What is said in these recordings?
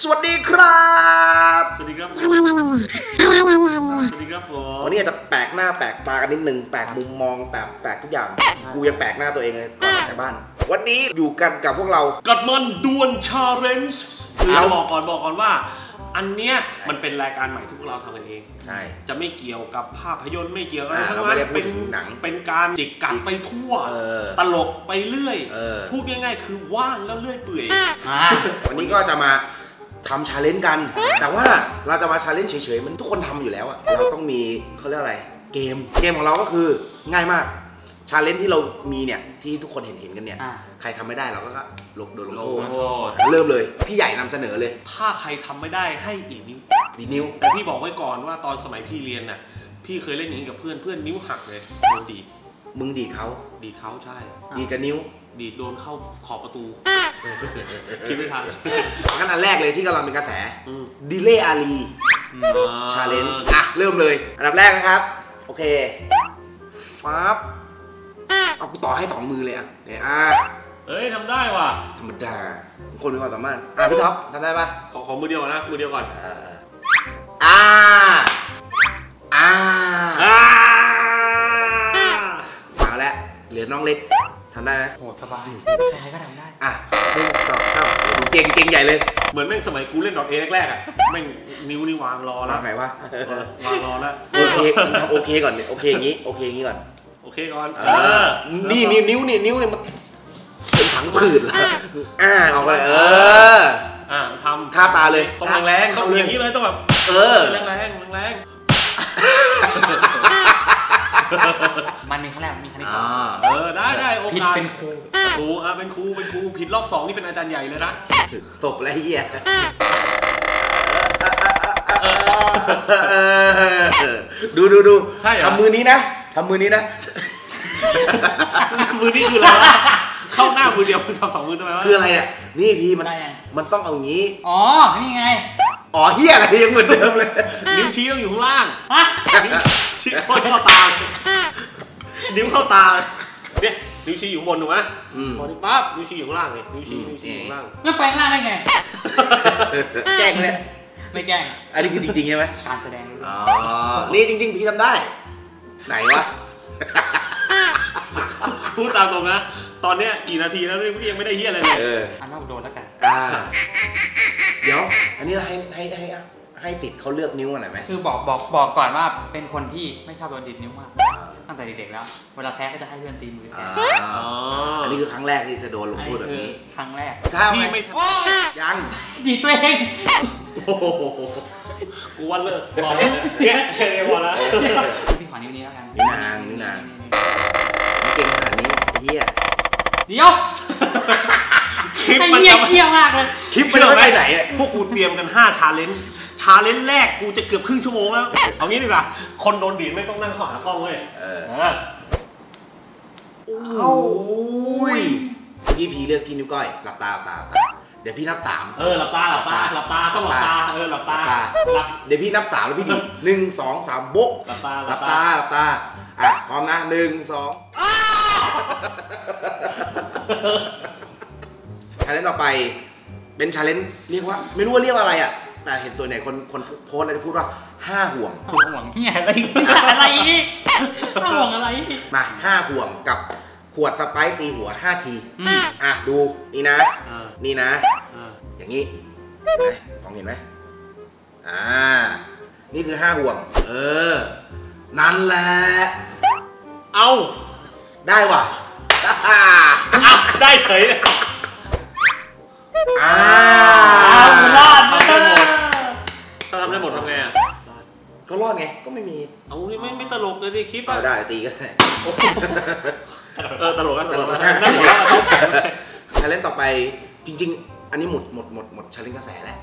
สวัสดีครับสวัสดีครับสวัสดีครับผมวันนี้อาจจะแปลกหน้าแปลกตากันนิดนึงแปลกมุมมองแปลกทุกอย่างกูยังแปลกหน้าตัวเองเลยก่อนจากบ้านวันนี้อยู่กันกับพวกเรากัดมันดวลชาเลนจ์เราบอกก่อนว่าอันเนี้ยมันเป็นรายการใหม่ที่พวกเราทำกันเองใช่จะไม่เกี่ยวกับภาพยนตร์ไม่เกี่ยวอะไรทั้งนั้นเป็นหนังเป็นการจิกกัดไปทั่วตลกไปเรื่อยพูดง่ายๆคือว่างแล้วเรื่อยเปื่อยวันนี้ก็จะมาทำชาเลนจ์กันแต่ว่าเราจะมาชาเลนจ์เฉยๆมันทุกคนทำอยู่แล้วอะเราต้องมีเขาเรียกอะไรเกมของเราก็คือง่ายมากชาเลนจ์ที่เรามีเนี่ยที่ทุกคนเห็นกันเนี่ยใครทำไม่ได้เราก็โดนลงโทษเริ่มเลยพี่ใหญ่นำเสนอเลยถ้าใครทำไม่ได้ให้ดีนิ้วแต่พี่บอกไว้ก่อนว่าตอนสมัยพี่เรียนน่ะพี่เคยเล่นอย่างนี้กับเพื่อนนิ้วหักเลยโดนดีดมึงดีดเขาใช่ดีดกับนิ้วดีดโดนเข้าขอบประตูคิดไม่ทันงั้นอันแรกเลยที่กำลังเป็นกระแสดิเลย์อารีชาเลนจ์อ่ะเริ่มเลยอันดับแรกนะครับโอเคฟ้าบเอากูต่อให้2มือเลยอ่ะเนี่ยอ่ะเอ้ยทำได้ว่ะธรรมดาคนมีความสามารถอ่ะพี่ท็อปทำได้ปะขอมือเดียวก่อนนะมือเดียวก่อนมาแล้วเหลือน้องเล็กทำได้ไหมโหสบายใครก็ทำได้อ่ะหนึ่งสองสามเก่งใหญ่เลยเหมือนแม่งสมัยกูเล่นดอทเอแรกๆอ่ะแม่งนิ้วนี่วางรอแล้วไงวะวางรอแล้วโอเคก่อนเลยโอเคอย่างนี้ก่อนโอเคก่อนนี่นิ้วเนี่ยมันเป็นถังผืดเหรอเอาไปเลยทำท่าปลาเลยต้องแรงๆต้องอย่างนี้เลยต้องแบบแรงมันมีครั้งแรกมีครั้งที่สองได้โอกาสเป็นครูเป็นครูผิดรอบสองนี่เป็นอาจารย์ใหญ่เลยนะศพอะไรเหี้ยดูทำมือนี้นะมือนี้คืออะไรเข้าหน้ามือเดียวมึงทำสองมือทำไมวะคืออะไรเนี่ยนี่พี่มันต้องเอางี้อ๋อนี่ไงอ๋อเหี้ยอะไรยังเหมือนเดิมเลยนิ้วชี้อยู่ข้างล่างนิ้วเข้าตาเนี่ยนิ้วชี้อยู่บนถูกไหมพอที่ปั๊บนิ้วชี้อยู่ข้างล่างเลยนิ้วชี้อยู่ข้างล่างแล้วไปข้างล่างได้ไงแกล้งเลยไม่แกล้งอันนี้คือจริงๆใช่ไหมการแสดงอ๋อนี่จริงๆพี่ทำได้ไหนวะพูดตามตรงนะตอนเนี้ยกี่นาทีแล้วพี่ยังไม่ได้เหี้ยอะไรเลยอันนั้นโดนแล้วกันเดี๋ยวอันนี้ให้ติดเขาเลือกนิ้วอะไรไหมคือบอกก่อนว่าเป็นคนที่ไม่ชอบโดนดิดนิ้วมากตั้งแต่เด็กๆแล้วเวลาแพ้ก็จะให้เพื่อนตีมือแทนอันนี้คือครั้งแรกที่จะโดนลงโทษแบบนี้ครั้งแรกพี่ไม่ทำยังดีตัวเองกูว่าเลิกบอกเนี่ยพอแล้วพี่ขอนิ้วนี้แล้วกันนิ้วนางเก่งขนาดนี้เฮียเดี๋ยวคลิปมันเยี่ยมมากเลยคลิปมันจะไปไหนพวกกูเตรียมกัน5ชาเลนจ์แรกกูจะเกือบครึ่งชั่วโมงแล้วเอางี้ดีกว่าคนโดนดีดไม่ต้องนั่งขอหากล้องเว้ยโอ้ยพี่พีเลือกกินนิ้วก้อยหลับตาเดี๋ยวพี่นับ3หลับตาต้องหลับตาหลับตาเดี๋ยวพี่นับ3แล้วพี่ดี1 2 3โบ๊ะหลับตาอ่ะพร้อมนะ1 2ชาเลนจ์ต่อไปเป็นชาเลนจ์เรียกว่าไม่รู้ว่าเรียกอะไรอ่ะแต่เห็นตัวไหนคนโพสอะไรจะพูดว่า5 ห่วงเฮียอะไรนี่ห่วงอะไรมา5 ห่วงกับขวดสไปซ์ตีหัว5 ทีอ่ะดูนี่นะอย่างนี้มองเห็นไหมนี่คือ5 ห่วงนั่นแหละเอาได้ว่ะได้เฉยเลยรอดทำได้หมดทำไงอ่ะก็รอดไงก็ไม่มีเอาไม่ตลกเลยดิคลิปได้ตีก็ได้ตลกชาเลนจ์ต่อไปจริงๆอันนี้หมดชาเลนจ์กระแสแล้ว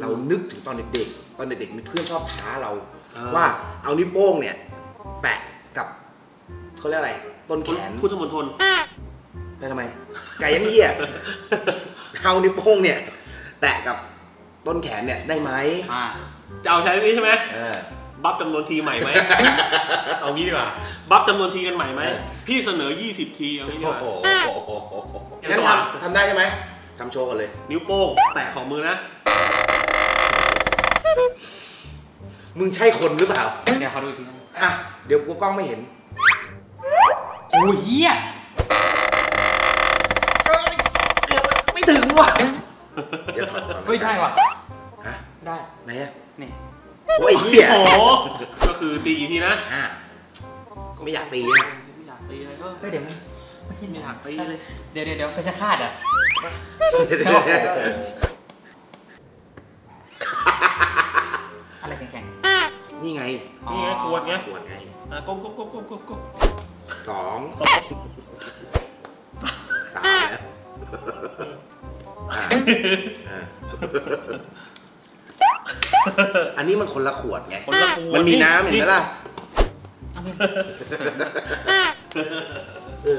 เรานึกถึงตอนเด็กมีเพื่อนชอบท้าเราว่าเอานิ้วโป้งเนี่ยแตะกับเขาเรียกอะไรต้นแขนพุทธมณฑลไปทำไมไก่ยังเหี้ยเอานิ้วโป้งเนี่ยแตะกับต้นแขนเนี่ยได้ไหมจะเอาใช้นี้ใช่ไหมบัฟจำนวนทีใหม่ไหมเอางี้ดีกว่าบัฟจำนวนทีกันใหม่ไหมพี่เสนอ20 ทีเอางี้ดีกว่างั้นทำได้ใช่ไหม ทำโชว์กันเลยนิ้วโป้งแตะของมือนะมึงใช่คนหรือเปล่าเนี่ยเขาดูอีกทีอ่ะเดี๋ยวกูกล้องไม่เห็นโอ้ยเหี้ยไม่ถึงว่ะเดี๋ยวถอดไม่ได้ว่ะฮะได้ไหนอ่ะนี่โอ้ยเหี้ยโอ้ก็คือตีกี่ทีนะก็ไม่อยากตีไม่อยากตีเลยก็ไม่เดี๋ยวนะไม่อยากตีเลยเดี๋ยวเขาจะคาดอ่ะอะไรแข็งๆนี่ไงนี่ไงขวดไงขวดไงก้มสองสามแล้วอันนี้มันคนละขวดไงมันมีน้ำเห็นไหมล่ะ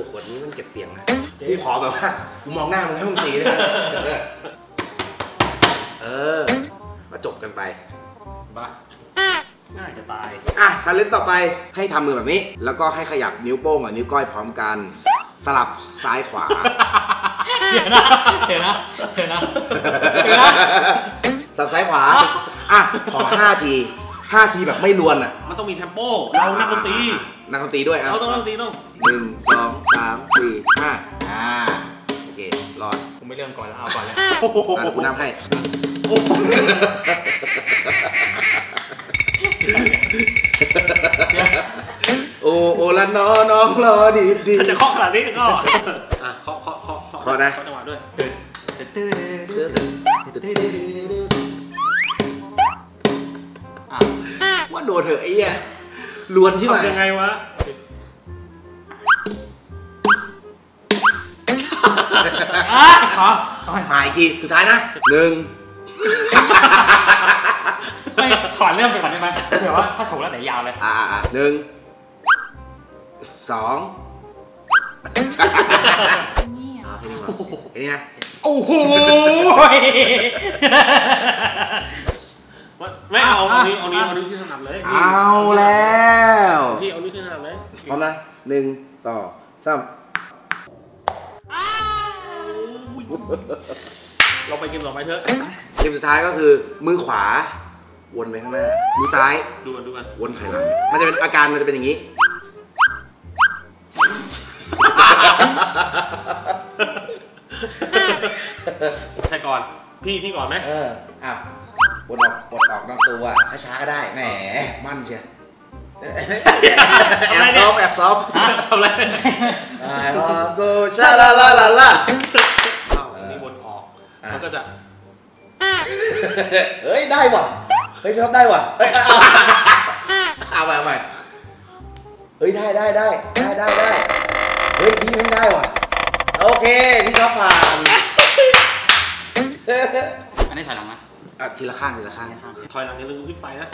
ขวดนี้มันเก็บเสียงนะกูขอแบบว่ากูมองหน้ามึงให้มึงตีเลยมาจบกันไปบ้าง่ายจะตายอ่ะชาเลนจ์ต่อไปให้ทำมือแบบนี้แล้วก็ให้ขยับนิ้วโป้งกับนิ้วก้อยพร้อมกันสลับซ้ายขวาเดี๋ยวนะสลับซ้ายขวาอ่ะขอ5 ทีแบบไม่รวนอ่ะมันต้องมีเทมโปเรานักดนตรีด้วยอ่ะเราต้องนักดนตรีต้อง1 2 3 4 5โอเครอดกูไม่เริ่มก่อนแล้วเอาก่อนเลยกูนับให้โอ้โอละน้องน้องรอดีจะเคาะขนาดนี้ก็เคาะนะจังหวะด้วยว่าโดนเถอะไอ้เนี่ยลวนใช่ไหมยังไงวะหายทีสุดท้ายนะ1ขอเริ่มไปก่อนได้ไหมเดี๋ยวว่าถ้าถูกแล้วไหนยาวเลย1 2นี่อ๋อแค่นี้นะโอ้โหไม่เอานิ้วที่ถนัดเลยเอาแล้วพี่เอานิ้วที่ถนัดเลยพร้อมนะ1 2 3เราไปเกมต่อไปเถอะเกมสุดท้ายก็คือมือขวาวนไปข้างหน้ามือซ้ายดูกันวนถอยหลังมันจะเป็นอาการมันจะเป็นอย่างนี้ใช่ก่อนพี่ก่อนไหมอ้าววนออกปลดออกนอกตัวช้าๆก็ได้แหมมั่นเชียวแอบซอฟทำอะไรโกชาลาลาลาลานี่วนออกมันก็จะเฮ้ยได้ว่ะเฮ้ยพี่ท็อปได้ว่ะเฮ้ยเอาไปเฮ้ยได้เฮ้ยพี่ไม่ได้ว่ะโอเคพี่ท็อปผ่านอันนี้ถอยหลังไหมอ่ะทีละข้างถอยหลังอย่าลืมขึ้นไปนะ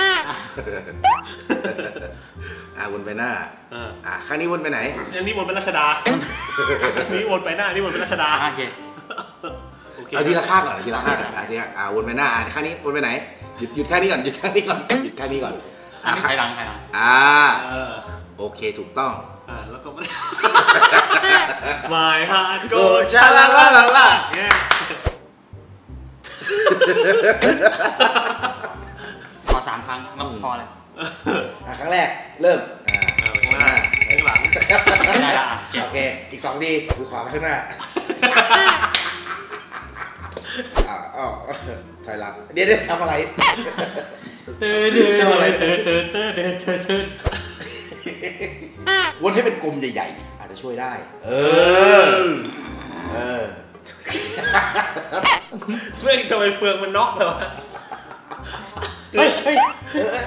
วนไปหน้าข้างนี้วนไปไหนอันนี้วนไปรัชดานี่วนไปหน้านี่วนไปรัชดาโอเคเอาทีละข้างก่อนวนไปหน้าข้างนี้วนไปไหนหยุดแค่นี้ก่อนถอยหลังโอเคถูกต้องแล้วก็หมายฮะโกชาลาล่าพอ3 ครั้งก็พอเลยครั้งแรกเริ่มไปข้างหน้าไปข้างหลังได้ละโอเคอีก2 ทีดูขวาไปข้างหน้าถอยหลังเดี๋ยวทำอะไรเตือนวนให้เป็นกลมใหญ่ๆอาจจะช่วยได้เรื่องทำไมเปลืองมันน็อกเลยวะ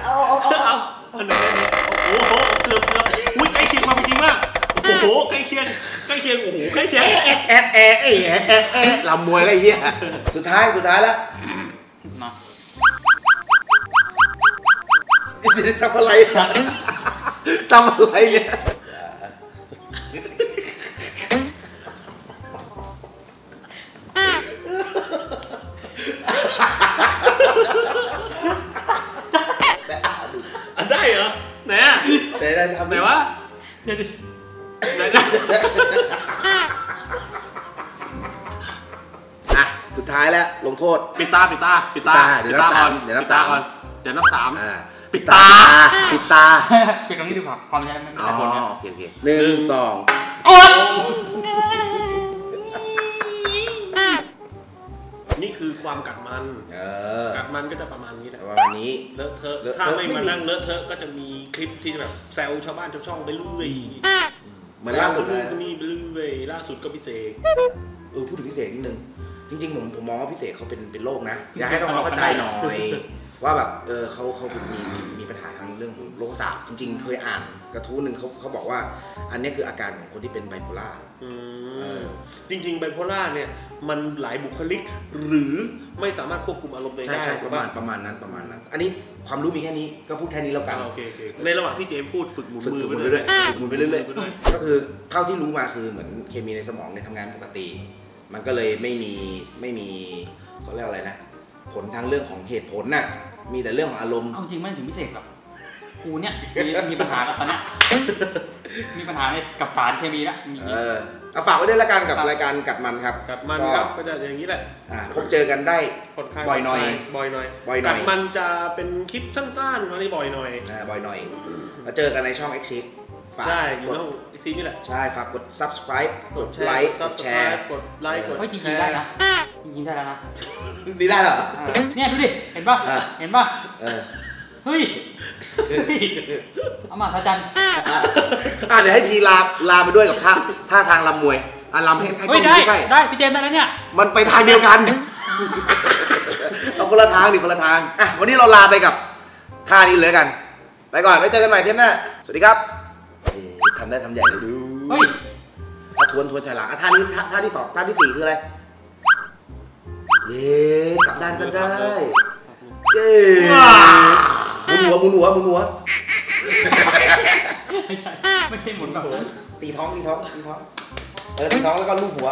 เอาโอ้โหเกือบใกล้เคียงความจริงมากโอ้โหใกล้เคียงโอ้โหใกล้เคียงแอบลำมวยอะไรเงี้ยสุดท้ายแล้วมาทำอะไรเนี่ยได้เหรอไหนทำไหนวะไหน ท้ายแล้วลงโทษปิดตาเดี๋ยวนับสามเดี๋ยวนับสามปิดตาปิดตรงนี้ดีกว่าความยากไม่เป็นคนนะโอเค1 2นี่คือความกัดมันกัดมันก็จะประมาณนี้แหละประมาณนี้เลอะเทอะถ้าไม่มานั่งเลอะเทอะก็จะมีคลิปที่แบบแซวชาวบ้านชาวช่องไปลุยเหมือนล่าสุดก็มีไปลุยล่าสุดก็พิเศษพูดถึงพิเศษนิดนึงจริงๆผมมองว่าพิเศษเขาเป็นโรคนะอยากให้ต้องเข้าใจหน่อยว่าแบบเขามีปัญหาทางเรื่องของโรคประสาทจริงๆเคยอ่านกระทู้หนึ่งเขาบอกว่าอันนี้คืออาการของคนที่เป็นไบโพล่าจริงๆไบโพล่าเนี่ยมันหลายบุคลิกหรือไม่สามารถควบคุมอารมณ์ได้ประมาณนั้นอันนี้ความรู้มีแค่นี้ก็พูดแค่นี้แล้วกันในระหว่างที่เจมพูดฝึกหมุนมือไปเรื่อยๆก็คือเท่าที่รู้มาคือเหมือนเคมีในสมองเนี่ยทำงานปกติมันก็เลยไม่มีเขาเรียกอะไรนะผลทางเรื่องของเหตุผลน่ะมีแต่เรื่องของอารมณ์จริงไม่ถึงพิเศษหรอกกูเนี่ยมีปัญหากับตอนนี้มีปัญหาในกับสารเคมีละฝากไว้ด้วยละกันกับรายการกัดมันครับก็จะอย่างนี้แหละพบเจอกันได้บ่อยหน่อยกัดมันจะเป็นคลิปสั้นๆอะไรบ่อยหน่อยมาเจอกันในช่อง Exit ใช่อยู่ช่อง Exit นี่แหละใช่ฝากกด subscribe กดไลค์กดแชร์กดจริงๆได้นะจริงๆได้แล้วนะดีได้เหรอเนี่ยดูดิเห็นป่ะเฮ้ยเอามาพระจันทร์เดี๋ยวให้ทีลาไปด้วยกับท่าทางลำมวยลำให้ใกล้ได้พี่เจมส์ได้แล้วเนี่ยมันไปทางเดียวกันเอาคนละทางวันนี้เราลาไปกับท่านี้เลยกันไปก่อนไว้เจอกันใหม่เทปหน้าสวัสดีครับทำใหญ่เลยดูเฮ้ยทวนฉลากท่านี้ท่าที่สองท่าที่สี่คืออะไรเย้กลับด้านก็ได้เย้หมุนหัวไม่ใช่ไม่ใช่หมุนแบบนั้นตีท้องแล้วก็ลูบหัว